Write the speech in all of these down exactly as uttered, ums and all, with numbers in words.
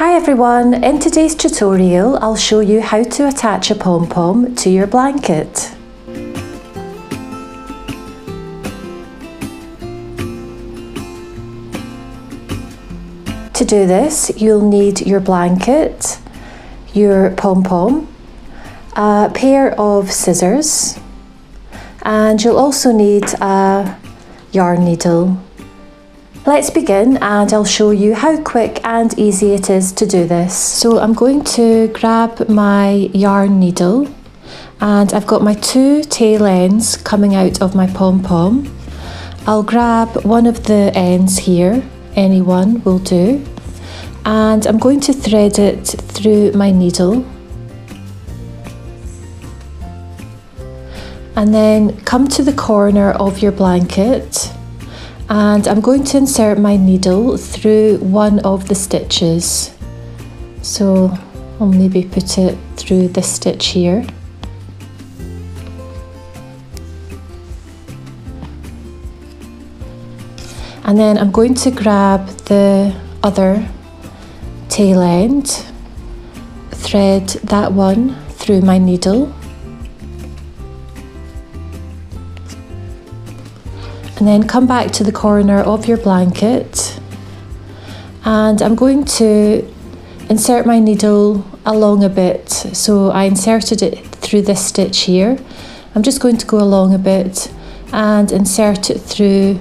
Hi everyone, in today's tutorial I'll show you how to attach a pom-pom to your blanket. To do this you'll need your blanket, your pom-pom, a pair of scissors, and you'll also need a yarn needle. Let's begin and I'll show you how quick and easy it is to do this. So I'm going to grab my yarn needle and I've got my two tail ends coming out of my pom-pom. I'll grab one of the ends here, any one will do, and I'm going to thread it through my needle. And then come to the corner of your blanket and I'm going to insert my needle through one of the stitches. So I'll maybe put it through this stitch here. And then I'm going to grab the other tail end, thread that one through my needle. And then come back to the corner of your blanket and I'm going to insert my needle along a bit. So I inserted it through this stitch here. I'm just going to go along a bit and insert it through,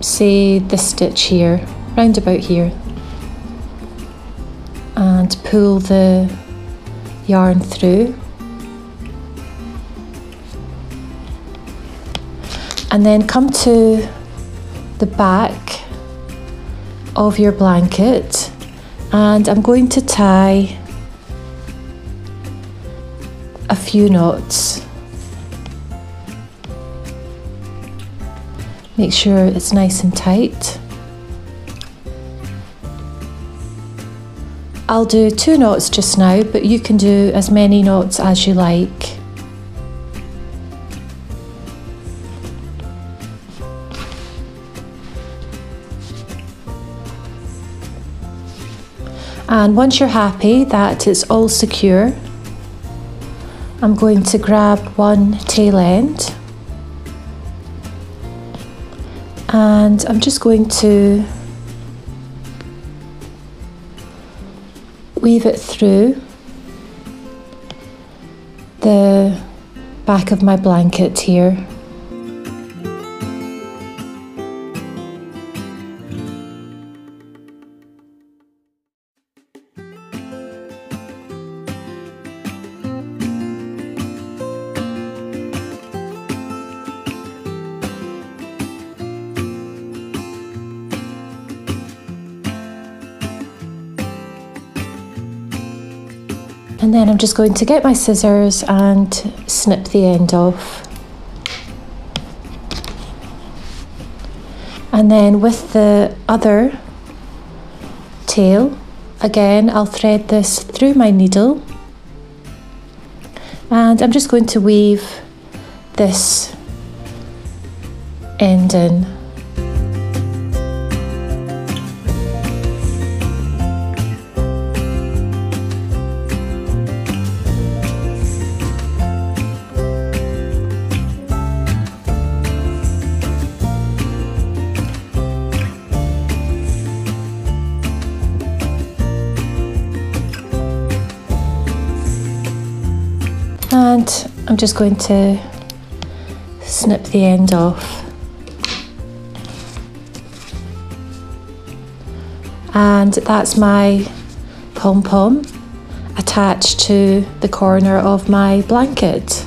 say, this stitch here, round about here, and pull the yarn through. And then come to the back of your blanket and I'm going to tie a few knots. Make sure it's nice and tight. I'll do two knots just now, but you can do as many knots as you like. And once you're happy that it's all secure, I'm going to grab one tail end and I'm just going to weave it through the back of my blanket here. And then I'm just going to get my scissors and snip the end off. And then with the other tail, again, I'll thread this through my needle. And I'm just going to weave this end in. And I'm just going to snip the end off. And that's my pom-pom attached to the corner of my blanket.